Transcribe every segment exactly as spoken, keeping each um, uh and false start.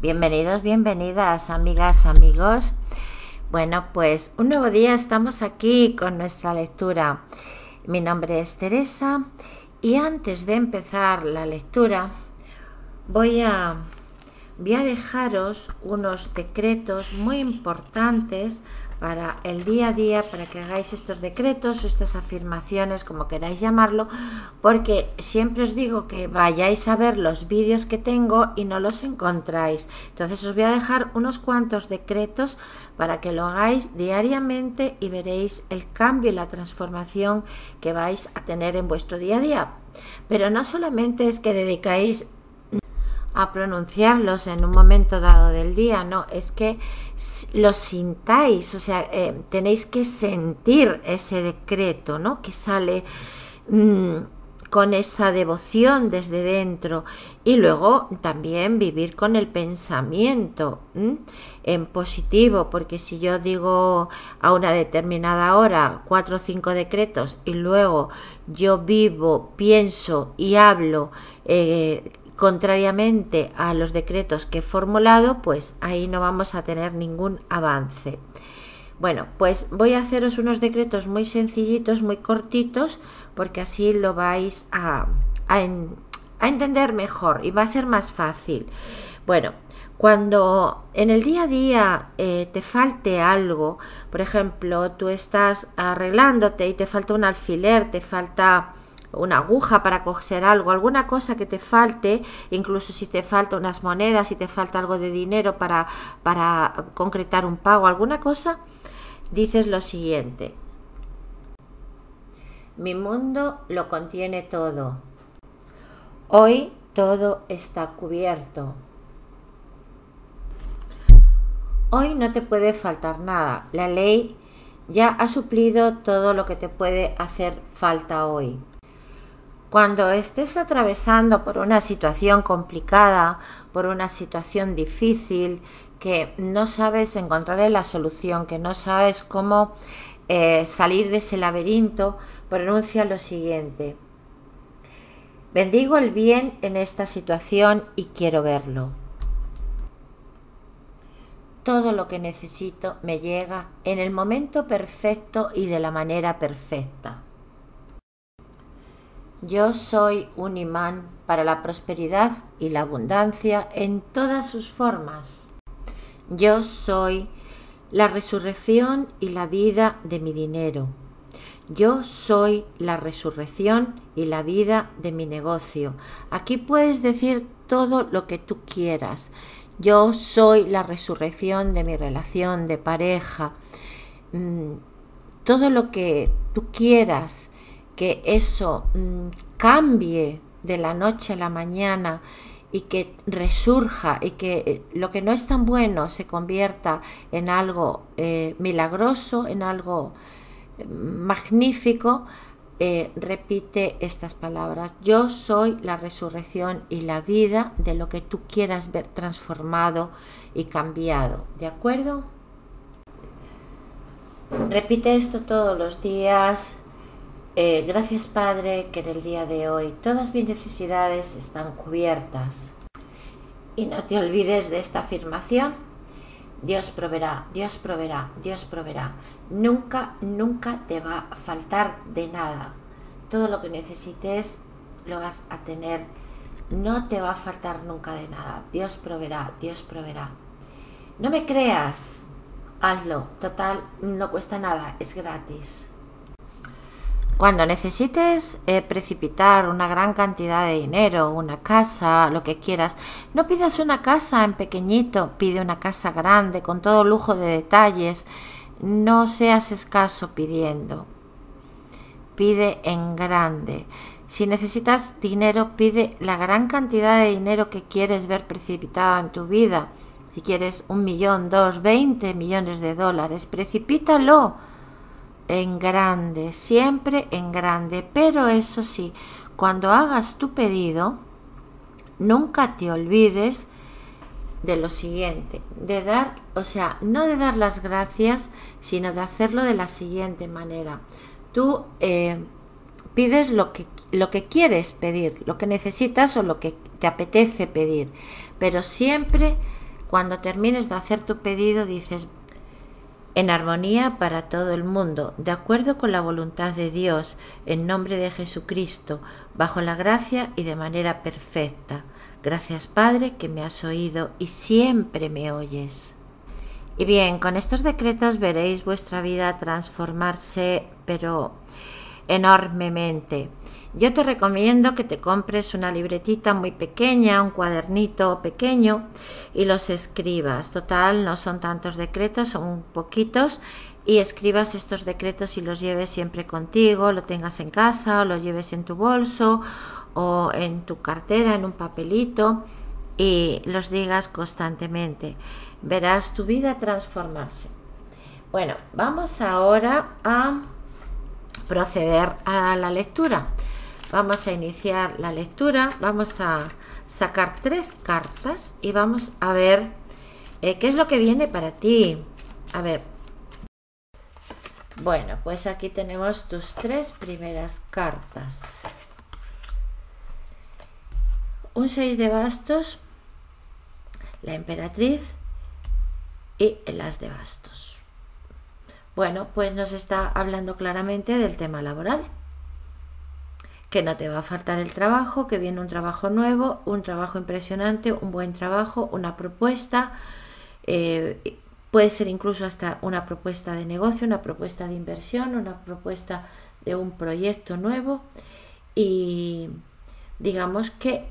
Bienvenidos, bienvenidas, amigas, amigos. Bueno, pues un nuevo día estamos aquí con nuestra lectura. Mi nombre es Teresa y antes de empezar la lectura voy a, voy a dejaros unos decretos muy importantes para el día a día, para que hagáis estos decretos o estas afirmaciones, como queráis llamarlo, porque siempre os digo que vayáis a ver los vídeos que tengo y no los encontráis. Entonces os voy a dejar unos cuantos decretos para que lo hagáis diariamente y veréis el cambio y la transformación que vais a tener en vuestro día a día. Pero no solamente es que dedicáis a pronunciarlos en un momento dado del día, no, es que los sintáis, o sea, eh, tenéis que sentir ese decreto, ¿no?, que sale mmm, con esa devoción desde dentro, y luego también vivir con el pensamiento ¿m? en positivo, porque si yo digo a una determinada hora cuatro o cinco decretos y luego yo vivo, pienso y hablo eh, contrariamente a los decretos que he formulado, pues ahí no vamos a tener ningún avance. Bueno, pues voy a haceros unos decretos muy sencillitos, muy cortitos, porque así lo vais a, a, en, a entender mejor y va a ser más fácil. Bueno, cuando en el día a día eh, te falte algo, por ejemplo, tú estás arreglándote y te falta un alfiler, te falta una aguja para coser algo, alguna cosa que te falte, incluso si te falta unas monedas, si te falta algo de dinero para, para concretar un pago, alguna cosa, dices lo siguiente: mi mundo lo contiene todo, hoy todo está cubierto, hoy no te puede faltar nada, la ley ya ha suplido todo lo que te puede hacer falta hoy. Cuando estés atravesando por una situación complicada, por una situación difícil, que no sabes encontrarle la solución, que no sabes cómo eh, salir de ese laberinto, pronuncia lo siguiente: bendigo el bien en esta situación y quiero verlo. Todo lo que necesito me llega en el momento perfecto y de la manera perfecta. Yo soy un imán para la prosperidad y la abundancia en todas sus formas. Yo soy la resurrección y la vida de mi dinero. Yo soy la resurrección y la vida de mi negocio. Aquí puedes decir todo lo que tú quieras. Yo soy la resurrección de mi relación de pareja. Todo lo que tú quieras, que eso mmm, cambie de la noche a la mañana y que resurja, y que lo que no es tan bueno se convierta en algo eh, milagroso, en algo eh, magnífico, eh, repite estas palabras: yo soy la resurrección y la vida de lo que tú quieras ver transformado y cambiado, ¿de acuerdo? Repite esto todos los días. Eh, gracias, Padre, que en el día de hoy todas mis necesidades están cubiertas. Y no te olvides de esta afirmación: Dios proveerá, Dios proveerá, Dios proveerá. Nunca, nunca te va a faltar de nada. Todo lo que necesites lo vas a tener. No te va a faltar nunca de nada. Dios proveerá, Dios proveerá. No me creas, hazlo. Total, no cuesta nada, es gratis. Cuando necesites eh, precipitar una gran cantidad de dinero, una casa, lo que quieras, no pidas una casa en pequeñito, pide una casa grande, con todo lujo de detalles. No seas escaso pidiendo, pide en grande. Si necesitas dinero, pide la gran cantidad de dinero que quieres ver precipitada en tu vida. Si quieres un millón, dos, veinte millones de dólares, precipítalo en grande, siempre en grande. Pero eso sí, cuando hagas tu pedido, nunca te olvides de lo siguiente, de dar, o sea, no de dar las gracias, sino de hacerlo de la siguiente manera. Tú eh, pides lo que, lo que quieres pedir, lo que necesitas o lo que te apetece pedir, pero siempre Cuando termines de hacer tu pedido dices: en armonía para todo el mundo, de acuerdo con la voluntad de Dios, en nombre de Jesucristo, bajo la gracia y de manera perfecta. Gracias, Padre, que me has oído y siempre me oyes. Y bien, con estos decretos veréis vuestra vida transformarse, pero enormemente. Yo te recomiendo que te compres una libretita muy pequeña, un cuadernito pequeño y los escribas. Total, no son tantos decretos, son poquitos, y escribas estos decretos y los lleves siempre contigo, lo tengas en casa o lo lleves en tu bolso o en tu cartera, en un papelito, y los digas constantemente. Verás tu vida transformarse. Bueno, vamos ahora a proceder a la lectura. Vamos a iniciar la lectura, vamos a sacar tres cartas y vamos a ver eh, qué es lo que viene para ti. A ver. Bueno, pues aquí tenemos tus tres primeras cartas. Un seis de bastos, la emperatriz y el as de bastos. Bueno, pues nos está hablando claramente del tema laboral. Que no te va a faltar el trabajo, que viene un trabajo nuevo, un trabajo impresionante, un buen trabajo, una propuesta, eh, puede ser incluso hasta una propuesta de negocio, una propuesta de inversión, una propuesta de un proyecto nuevo, y digamos que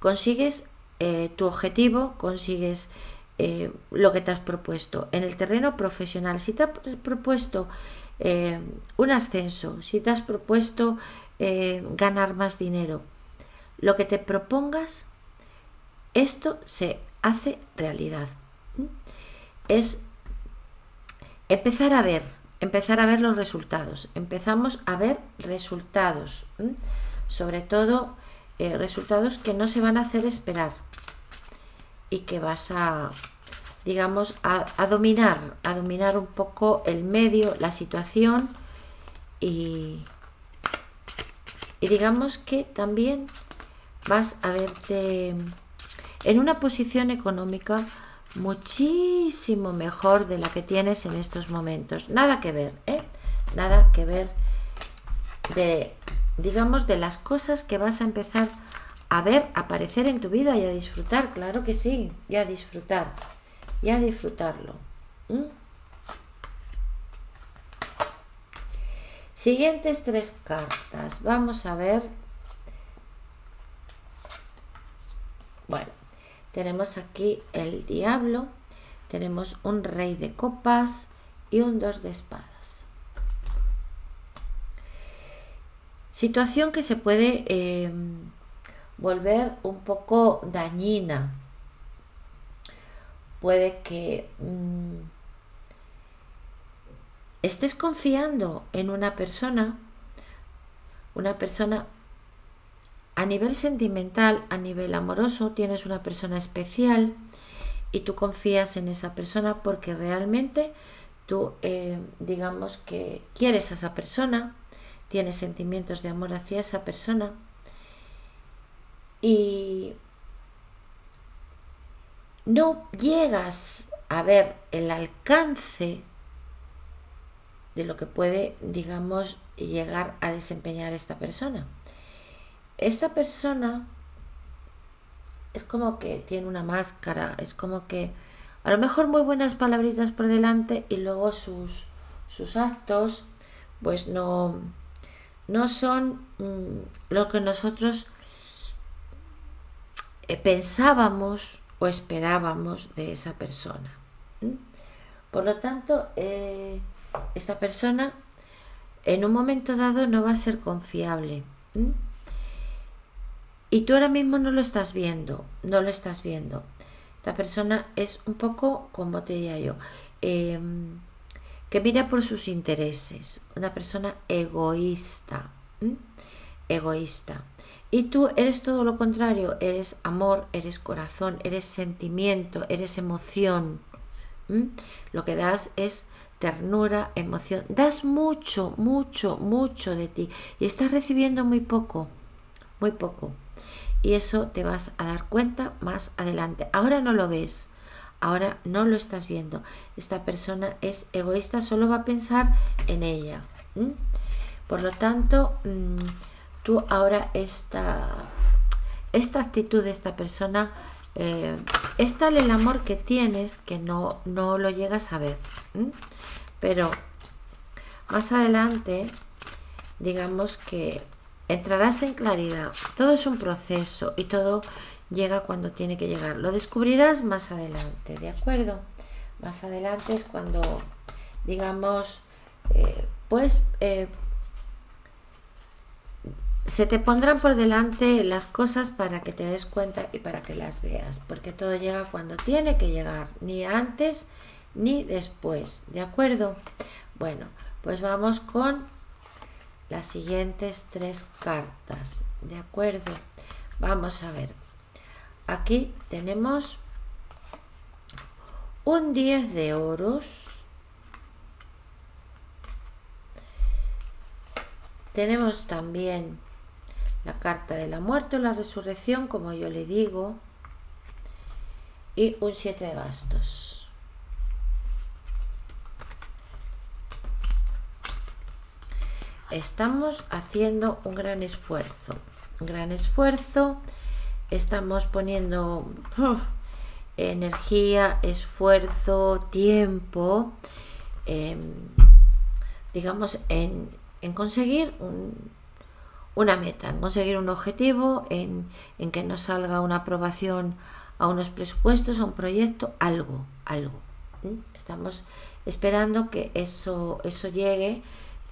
consigues eh, tu objetivo, consigues eh, lo que te has propuesto. En el terreno profesional, si te has propuesto eh, un ascenso, si te has propuesto Eh, ganar más dinero, lo que te propongas, esto se hace realidad. Es empezar a ver empezar a ver los resultados. Empezamos a ver resultados, sobre todo eh, resultados que no se van a hacer esperar y que vas a, digamos, a, a dominar a dominar un poco el medio, la situación, y Y digamos que también vas a verte en una posición económica muchísimo mejor de la que tienes en estos momentos. Nada que ver, ¿eh? Nada que ver de, digamos, de las cosas que vas a empezar a ver aparecer en tu vida y a disfrutar, claro que sí, y a disfrutar, y a disfrutarlo. ¿Mm? Siguientes tres cartas, vamos a ver. Bueno, tenemos aquí el diablo, tenemos un rey de copas y un dos de espadas. Situación que se puede eh, volver un poco dañina. Puede que Mmm, estés confiando en una persona, una persona a nivel sentimental, a nivel amoroso, tienes una persona especial y tú confías en esa persona porque realmente tú, eh, digamos que quieres a esa persona, tienes sentimientos de amor hacia esa persona, y no llegas a ver el alcance de lo que puede, digamos, llegar a desempeñar esta persona. Esta persona es como que tiene una máscara, es como que a lo mejor muy buenas palabritas por delante y luego sus, sus actos pues no, no son mmm, lo que nosotros eh, pensábamos o esperábamos de esa persona. ¿Mm? Por lo tanto, eh, esta persona en un momento dado no va a ser confiable, ¿m? Y tú ahora mismo no lo estás viendo, no lo estás viendo. Esta persona es un poco, como te diría yo, eh, que mira por sus intereses, una persona egoísta, ¿m? egoísta. Y tú eres todo lo contrario, eres amor, eres corazón, eres sentimiento, eres emoción. ¿M? Lo que das es ternura, emoción, das mucho, mucho, mucho de ti y estás recibiendo muy poco, muy poco. y eso te vas a dar cuenta más adelante. Ahora no lo ves, ahora no lo estás viendo. Esta persona es egoísta, solo va a pensar en ella. ¿Mm? Por lo tanto, mmm, tú ahora esta, esta actitud de esta persona, eh, es tal el amor que tienes que no, no lo llegas a ver. ¿Mm? Pero más adelante, digamos que entrarás en claridad. Todo es un proceso y todo llega cuando tiene que llegar. Lo descubrirás más adelante, ¿de acuerdo? Más adelante es cuando, digamos, eh, pues eh, se te pondrán por delante las cosas para que te des cuenta y para que las veas. Porque todo llega cuando tiene que llegar, ni antes ni después, ¿de acuerdo? Bueno, pues vamos con las siguientes tres cartas, ¿de acuerdo? Vamos a ver. Aquí tenemos un diez de oros. Tenemos también la carta de la muerte o la resurrección, como yo le digo. Y un siete de bastos. Estamos haciendo un gran esfuerzo. Un gran esfuerzo. Estamos poniendo uh, energía, esfuerzo, tiempo, eh, digamos, en, en conseguir un, una meta, en conseguir un objetivo, en, en que nos salga una aprobación a unos presupuestos, a un proyecto, algo, algo. ¿Mm? Estamos esperando que eso, eso llegue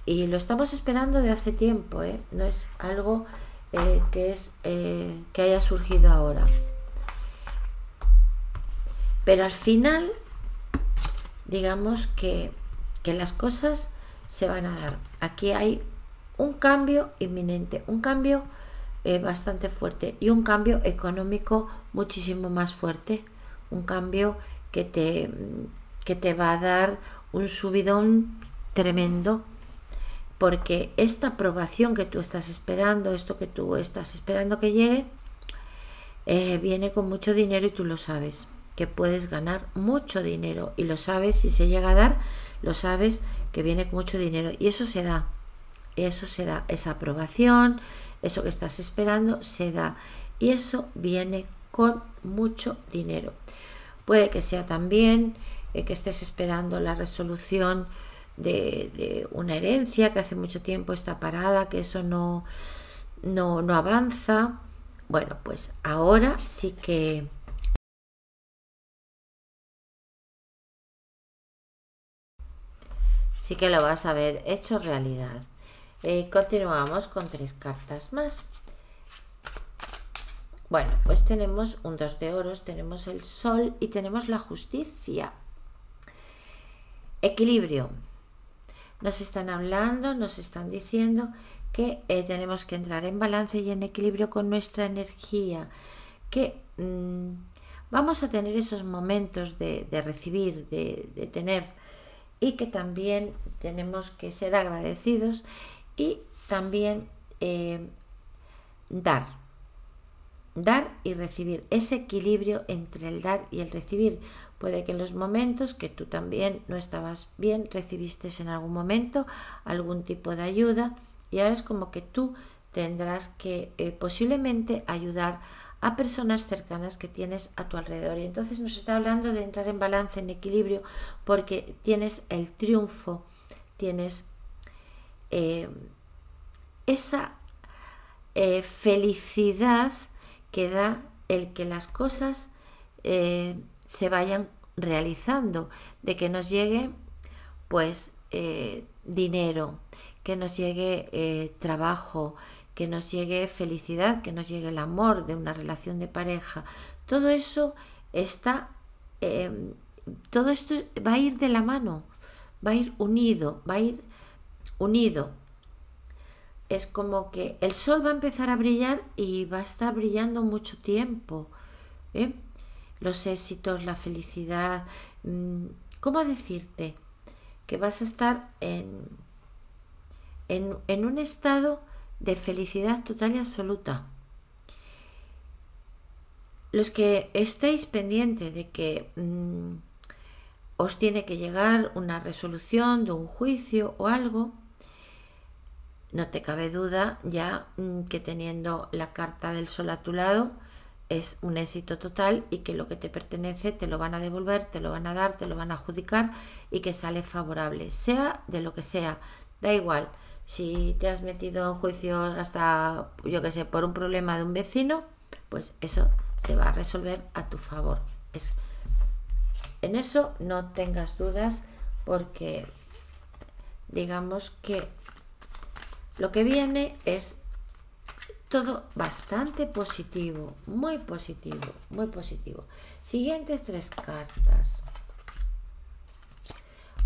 y lo estamos esperando de hace tiempo, ¿eh? No es algo Eh, que es eh, que haya surgido ahora, pero al final digamos que, que las cosas se van a dar. Aquí hay un cambio inminente, un cambio eh, bastante fuerte y un cambio económico muchísimo más fuerte, un cambio que te, que te va a dar un subidón tremendo. Porque esta aprobación que tú estás esperando, esto que tú estás esperando que llegue, eh, viene con mucho dinero y tú lo sabes, que puedes ganar mucho dinero y lo sabes, si se llega a dar, lo sabes que viene con mucho dinero y eso se da, eso se da, esa aprobación, eso que estás esperando se da y eso viene con mucho dinero. Puede que sea también eh, que estés esperando la resolución De, de una herencia que hace mucho tiempo está parada, que eso no, no, no avanza. Bueno, pues ahora sí que sí que lo vas a ver hecho realidad. Eh, continuamos con tres cartas más. Bueno, pues tenemos un dos de oros, tenemos el sol y tenemos la justicia. Equilibrio. Nos están hablando, nos están diciendo que eh, tenemos que entrar en balance y en equilibrio con nuestra energía, que mmm, vamos a tener esos momentos de, de recibir, de, de tener, y que también tenemos que ser agradecidos y también eh, dar, dar y recibir, ese equilibrio entre el dar y el recibir. Puede que en los momentos que tú también no estabas bien, recibiste en algún momento algún tipo de ayuda y ahora es como que tú tendrás que eh, posiblemente ayudar a personas cercanas que tienes a tu alrededor. Y entonces nos está hablando de entrar en balance, en equilibrio, porque tienes el triunfo, tienes eh, esa eh, felicidad que da el que las cosas eh, se vayan realizando, de que nos llegue pues eh, dinero, que nos llegue eh, trabajo, que nos llegue felicidad, que nos llegue el amor de una relación de pareja. Todo eso está, eh, todo esto va a ir de la mano, va a ir unido, va a ir unido. Es como que el sol va a empezar a brillar y va a estar brillando mucho tiempo, ¿eh? Los éxitos, la felicidad, ¿cómo decirte? Que vas a estar en, en, en un estado de felicidad total y absoluta. los que estéis pendientes de que mmm, os tiene que llegar una resolución de un juicio o algo, no te cabe duda ya mmm, que teniendo la carta del sol a tu lado es un éxito total y que lo que te pertenece te lo van a devolver, te lo van a dar, te lo van a adjudicar y que sale favorable, sea de lo que sea, da igual. Si te has metido en juicio hasta, yo que sé, por un problema de un vecino, pues eso se va a resolver a tu favor. Es, en eso no tengas dudas, porque digamos que lo que viene es todo bastante positivo, muy positivo, muy positivo. Siguientes tres cartas.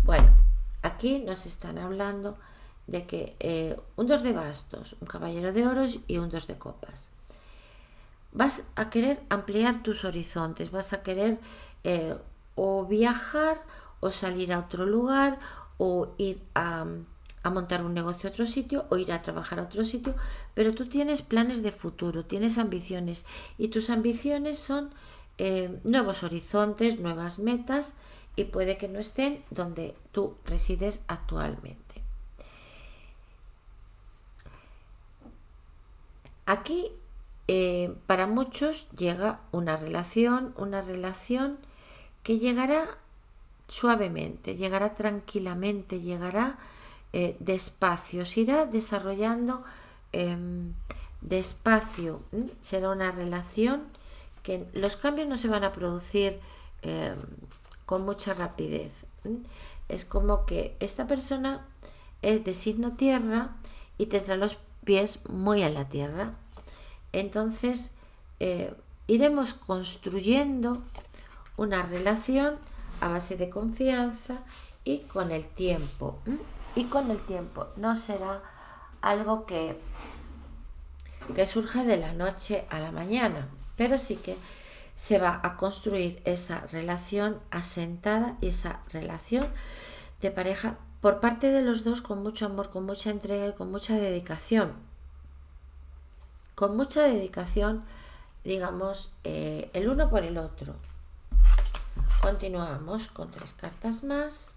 Bueno, aquí nos están hablando de que eh, un dos de bastos, un caballero de oros y un dos de copas. Vas a querer ampliar tus horizontes, vas a querer eh, o viajar o salir a otro lugar o ir a, a montar un negocio a otro sitio o ir a trabajar a otro sitio, pero tú tienes planes de futuro, tienes ambiciones y tus ambiciones son eh, nuevos horizontes, nuevas metas, y puede que no estén donde tú resides actualmente. Aquí eh, para muchos llega una relación, una relación que llegará suavemente, llegará tranquilamente, llegará eh, despacio, se irá desarrollando eh, despacio. ¿Mm? Será una relación que los cambios no se van a producir eh, con mucha rapidez. ¿Mm? Es como que esta persona es de signo tierra y tendrá los pies muy en la tierra. Entonces eh, iremos construyendo una relación a base de confianza y con el tiempo. ¿Mm? Y con el tiempo no será algo que, que surja de la noche a la mañana, pero sí que se va a construir esa relación asentada y esa relación de pareja por parte de los dos, con mucho amor, con mucha entrega y con mucha dedicación. Con mucha dedicación, digamos, eh, el uno por el otro. Continuamos con tres cartas más.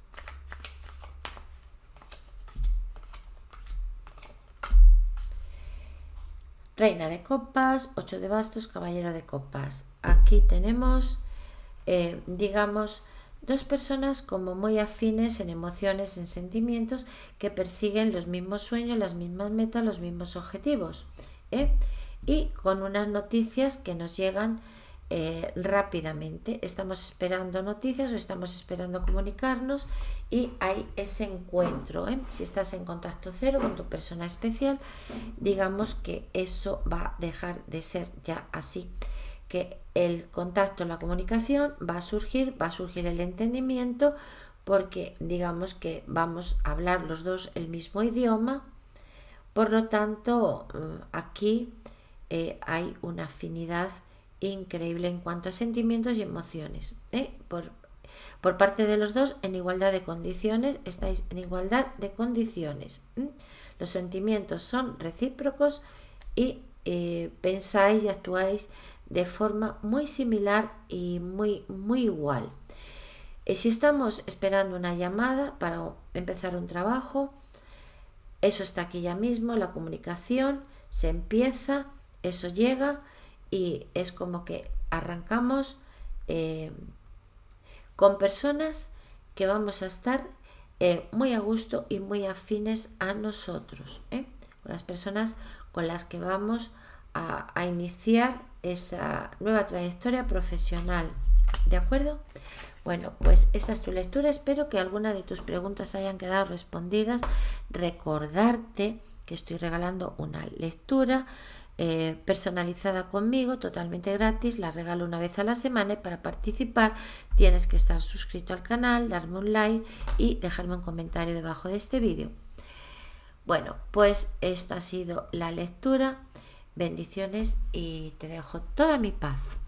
Reina de copas, ocho de bastos, caballero de copas. Aquí tenemos, eh, digamos, dos personas como muy afines en emociones, en sentimientos, que persiguen los mismos sueños, las mismas metas, los mismos objetivos, ¿eh? Y con unas noticias que nos llegan eh, rápidamente. Estamos esperando noticias o estamos esperando comunicarnos y hay ese encuentro, ¿eh? Si estás en contacto cero con tu persona especial, digamos que eso va a dejar de ser ya así. Que el contacto, la comunicación va a surgir, va a surgir el entendimiento, porque digamos que vamos a hablar los dos el mismo idioma, por lo tanto aquí eh, hay una afinidad increíble en cuanto a sentimientos y emociones, ¿eh? por, por parte de los dos en igualdad de condiciones, estáis en igualdad de condiciones, ¿eh? Los sentimientos son recíprocos y eh, pensáis y actuáis de forma muy similar y muy, muy igual. Y si estamos esperando una llamada para empezar un trabajo, eso está aquí ya mismo, la comunicación se empieza, eso llega y es como que arrancamos eh, con personas que vamos a estar eh, muy a gusto y muy afines a nosotros, ¿eh? Las personas con las que vamos a, a iniciar esa nueva trayectoria profesional, ¿de acuerdo? Bueno, pues esta es tu lectura, espero que alguna de tus preguntas hayan quedado respondidas. Recordarte que estoy regalando una lectura eh, personalizada conmigo, totalmente gratis, la regalo una vez a la semana, y para participar tienes que estar suscrito al canal, darme un like y dejarme un comentario debajo de este vídeo. Bueno, pues esta ha sido la lectura. Bendiciones y te dejo toda mi paz.